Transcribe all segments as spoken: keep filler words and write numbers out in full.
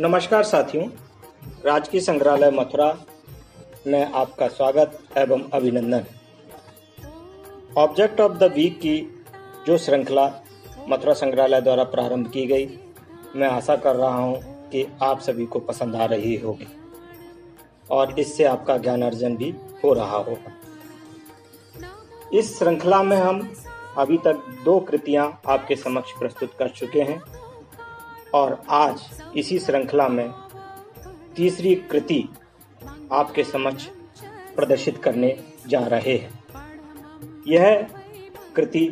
नमस्कार साथियों, राजकीय संग्रहालय मथुरा में आपका स्वागत एवं अभिनंदन। ऑब्जेक्ट ऑफ द वीक की जो श्रृंखला मथुरा संग्रहालय द्वारा प्रारंभ की गई, मैं आशा कर रहा हूं कि आप सभी को पसंद आ रही होगी और इससे आपका ज्ञान अर्जन भी हो रहा होगा। इस श्रृंखला में हम अभी तक दो कृतियां आपके समक्ष प्रस्तुत कर चुके हैं और आज इसी श्रृंखला में तीसरी कृति आपके समक्ष प्रदर्शित करने जा रहे हैं। यह कृति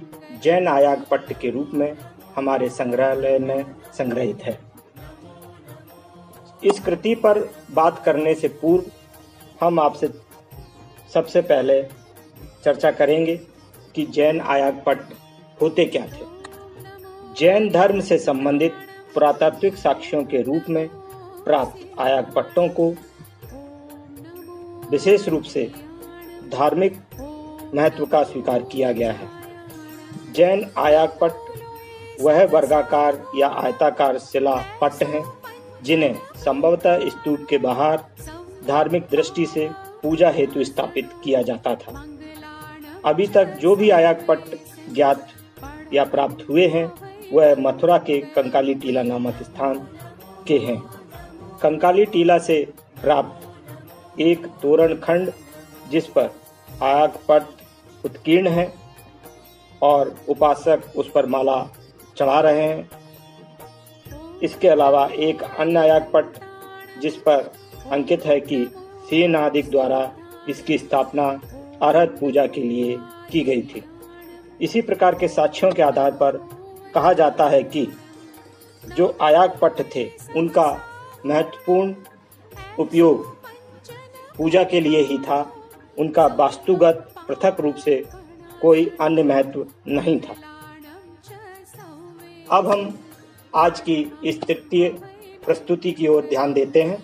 जैन आयागपट्ट के रूप में हमारे संग्रहालय में संग्रहित है। इस कृति पर बात करने से पूर्व हम आपसे सबसे पहले चर्चा करेंगे कि जैन आयागपट्ट होते क्या थे। जैन धर्म से संबंधित पुरातात्विक साक्ष्यों के रूप में प्राप्त आयागपट्टों को विशेष रूप से धार्मिक महत्व का स्वीकार किया गया है। जैन आयागपट्ट वह वर्गाकार या आयताकार शिला पट्ट हैं जिन्हें संभवतः स्तूप के बाहर धार्मिक दृष्टि से पूजा हेतु स्थापित किया जाता था। अभी तक जो भी आयागपट्ट ज्ञात या प्राप्त हुए हैं वह मथुरा के कंकाली टीला नामक स्थान के हैं। कंकाली टीला से प्राप्त एक तोरण खंड जिस पर आयागपट्ट उत्कीर्ण है और उपासक उस पर माला चढ़ा रहे हैं। इसके अलावा एक अन्य आयागपट्ट जिस पर अंकित है कि सीनादिक द्वारा इसकी स्थापना अर्हत पूजा के लिए की गई थी। इसी प्रकार के साक्ष्यों के आधार पर कहा जाता है कि जो आयागपट्ट थे उनका महत्वपूर्ण उपयोग पूजा के लिए ही था। उनका वास्तुगत पृथक रूप से कोई अन्य महत्व नहीं था। अब हम आज की इस तृतीय प्रस्तुति की ओर ध्यान देते हैं।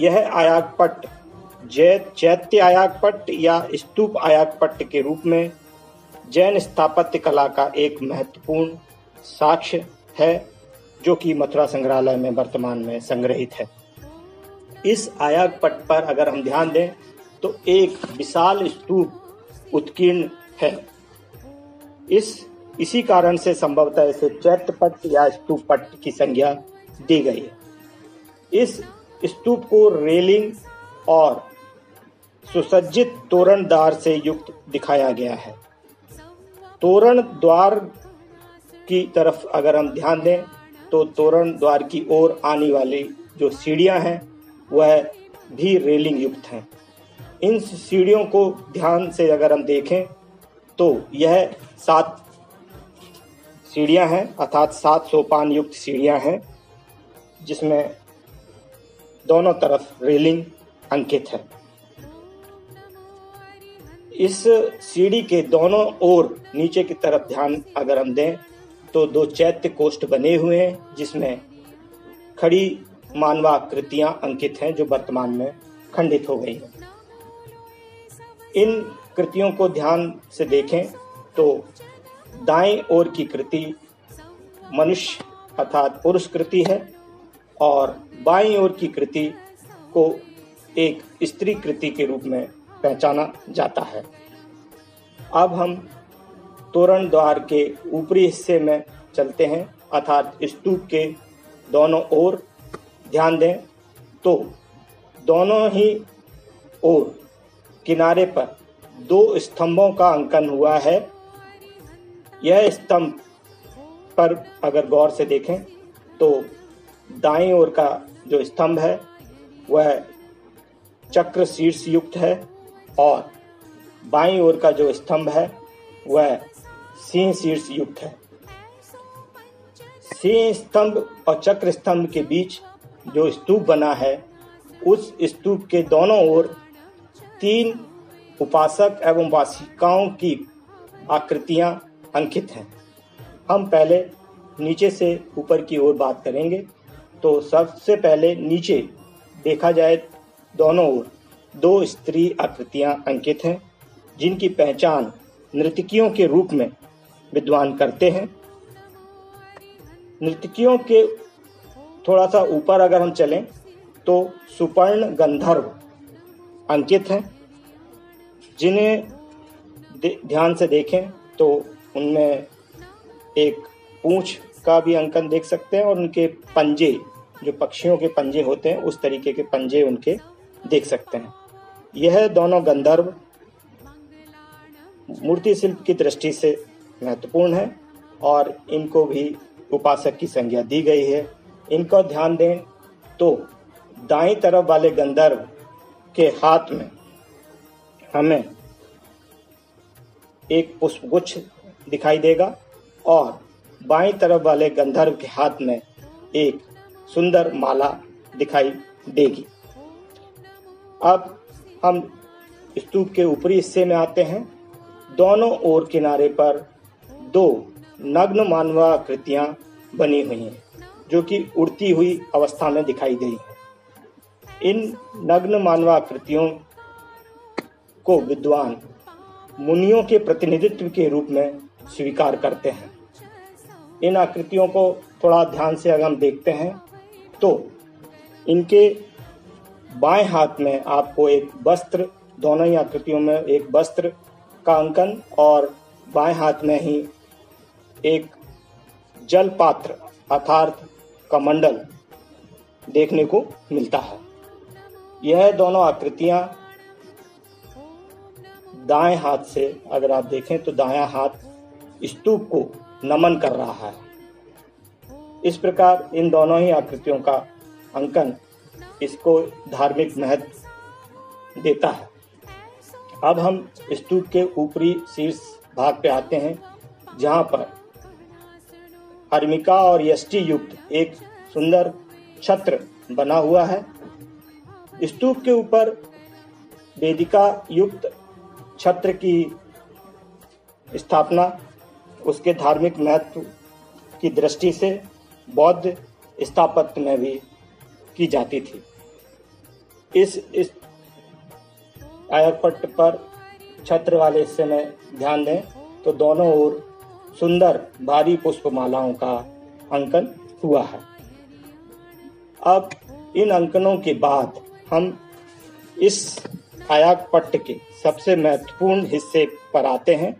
यह आयागपट्ट जैन चैत्य आयागपट्ट या स्तूप आयागपट्ट के रूप में जैन स्थापत्य कला का एक महत्वपूर्ण साक्ष्य है जो कि मथुरा संग्रहालय में वर्तमान में संग्रहित है। इस आयागपट्ट पर अगर हम ध्यान दें तो एक विशाल स्तूप उत्कीर्ण है। इस इसी कारण से संभवतः इसे चैत्य पट्ट या स्तूप पट्ट की संज्ञा दी गई है। इस स्तूप को रेलिंग और सुसज्जित तोरण द्वार से युक्त दिखाया गया है। तोरण द्वार की तरफ अगर हम ध्यान दें तो तोरण द्वार की ओर आने वाली जो सीढ़ियां हैं वह भी रेलिंग युक्त हैं। इन सीढ़ियों को ध्यान से अगर हम देखें तो यह सात सीढ़ियां हैं, अर्थात सात सोपान युक्त सीढ़ियां हैं जिसमें दोनों तरफ रेलिंग अंकित है। इस सीढ़ी के दोनों ओर नीचे की तरफ ध्यान अगर हम दें तो दो चैत्य कोष्ठ बने हुए हैं जिसमें खड़ी मानवाकृतियां अंकित हैं जो वर्तमान में खंडित हो गई हैं। इन कृतियों को ध्यान से देखें तो दाएं ओर की कृति मनुष्य अर्थात पुरुष कृति है और बाईं ओर की कृति को एक स्त्री कृति के रूप में पहचाना जाता है। अब हम तोरण द्वार के ऊपरी हिस्से में चलते हैं अर्थात स्तूप के दोनों ओर ध्यान दें तो दोनों ही ओर किनारे पर दो स्तंभों का अंकन हुआ है। यह स्तंभ पर अगर गौर से देखें तो दाईं ओर का जो स्तंभ है वह चक्र शीर्ष युक्त है और बाईं ओर का जो स्तंभ है वह सिंह शीर्ष युक्त है। सिंह स्तंभ और चक्र स्तंभ के बीच जो स्तूप बना है उस स्तूप के दोनों ओर तीन उपासक एवं उपासिकाओं की आकृतियां अंकित हैं। हम पहले नीचे से ऊपर की ओर बात करेंगे तो सबसे पहले नीचे देखा जाए दोनों ओर दो स्त्री आकृतियां अंकित हैं जिनकी पहचान नर्तकियों के रूप में विद्वान करते हैं। नर्तकियों के थोड़ा सा ऊपर अगर हम चलें तो सुपर्ण गंधर्व अंकित हैं, जिन्हें ध्यान से देखें तो उनमें एक पूँछ का भी अंकन देख सकते हैं और उनके पंजे, जो पक्षियों के पंजे होते हैं उस तरीके के पंजे उनके देख सकते हैं। यह दोनों गंधर्व मूर्ति शिल्प की दृष्टि से महत्वपूर्ण है और इनको भी उपासक की संज्ञा दी गई है। इनका ध्यान दें तो दाएं तरफ वाले गंधर्व के हाथ में हमें एक पुष्पगुच्छ दिखाई देगा और बाएं तरफ वाले गंधर्व के हाथ में एक सुंदर माला दिखाई देगी। अब हम स्तूप के ऊपरी हिस्से में आते हैं। दोनों ओर किनारे पर दो नग्न मानवाकृतियां बनी हुई हैं जो कि उड़ती हुई अवस्था में दिखाई गई हैं। इन नग्न मानवाकृतियों को विद्वान मुनियों के प्रतिनिधित्व के रूप में स्वीकार करते हैं। इन आकृतियों को थोड़ा ध्यान से अगर हम देखते हैं तो इनके बाएं हाथ में आपको एक वस्त्र, दोनों ही आकृतियों में एक वस्त्र का अंकन और बाएं हाथ में ही एक जल पात्र अर्थात कमंडल देखने को मिलता है। यह दोनों आकृतियां दाएं हाथ से अगर आप देखें तो दाया हाथ स्तूप को नमन कर रहा है। इस प्रकार इन दोनों ही आकृतियों का अंकन इसको धार्मिक महत्व देता है। अब हम स्तूप के ऊपरी शीर्ष भाग पे आते हैं जहाँ पर हर्मिका और यष्टि युक्त एक सुंदर छत्र बना हुआ है। स्तूप के ऊपर वेदिका युक्त छत्र की स्थापना उसके धार्मिक महत्व की दृष्टि से बौद्ध स्थापत्य में भी की जाती थी। इस इस आयागपट्ट पर छत्र वाले हिस्से में ध्यान दें तो दोनों ओर सुंदर भारी पुष्पमालाओं का अंकन हुआ है। अब इन अंकनों के बाद हम इस आयागपट्ट के सबसे महत्वपूर्ण हिस्से पर आते हैं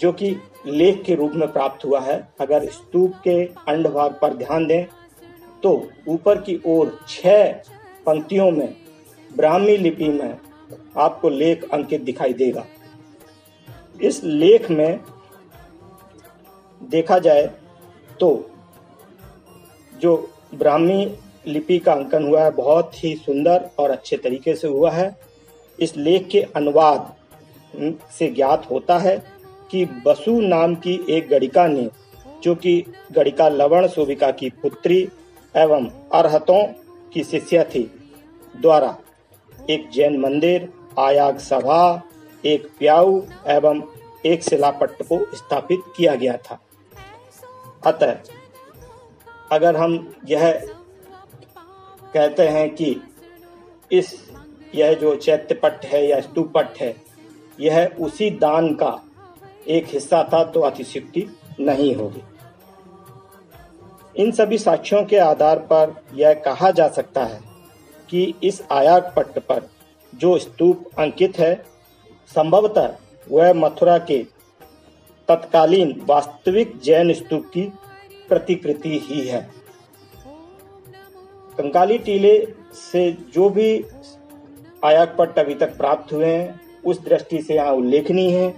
जो कि लेख के रूप में प्राप्त हुआ है। अगर स्तूप के अंड भाग पर ध्यान दें तो ऊपर की ओर छह पंक्तियों में ब्राह्मी लिपि में आपको लेख अंकित दिखाई देगा। इस लेख में देखा जाए तो जो ब्राह्मी लिपि का अंकन हुआ है बहुत ही सुंदर और अच्छे तरीके से हुआ है। इस लेख के अनुवाद से ज्ञात होता है कि वसु नाम की एक गड़िका ने, जो कि गड़िका लवण सुभिका की पुत्री एवं अरहतों की शिष्या थी, द्वारा एक जैन मंदिर, आयाग सभा, एक प्याऊ एवं एक शिलापट्ट को स्थापित किया गया था। अतः अगर हम यह कहते हैं कि इस यह जो चैत्यपट्ट है या स्तूपपट्ट है यह उसी दान का एक हिस्सा था तो अतिशयोक्ति नहीं होगी। इन सभी साक्ष्यों के आधार पर यह कहा जा सकता है कि इस आयागपट्ट पर जो स्तूप अंकित है संभवतः वह मथुरा के तत्कालीन वास्तविक जैन स्तूप की प्रतिकृति ही है। कंकाली टीले से जो भी आयागपट्ट अभी तक प्राप्त हुए हैं उस दृष्टि से यहाँ उल्लेखनीय है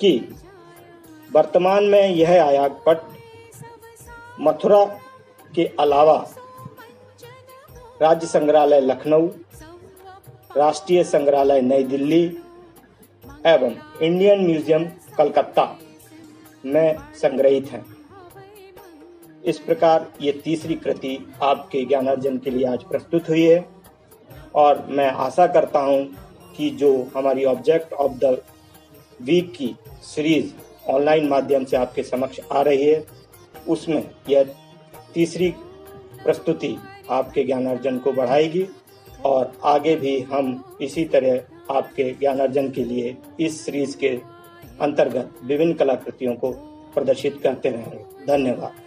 कि वर्तमान में यह आयागपट्ट मथुरा के अलावा राज्य संग्रहालय लखनऊ, राष्ट्रीय संग्रहालय नई दिल्ली एवं इंडियन म्यूजियम कलकत्ता में संग्रहित हैं। इस प्रकार ये तीसरी कृति आपके ज्ञानार्जन के लिए आज प्रस्तुत हुई है और मैं आशा करता हूँ कि जो हमारी ऑब्जेक्ट ऑफ द वीक की सीरीज ऑनलाइन माध्यम से आपके समक्ष आ रही है उसमें यह तीसरी प्रस्तुति आपके ज्ञानार्जन को बढ़ाएगी और आगे भी हम इसी तरह आपके ज्ञानार्जन के लिए इस सीरीज के अंतर्गत विभिन्न कलाकृतियों को प्रदर्शित करते रहेंगे। धन्यवाद।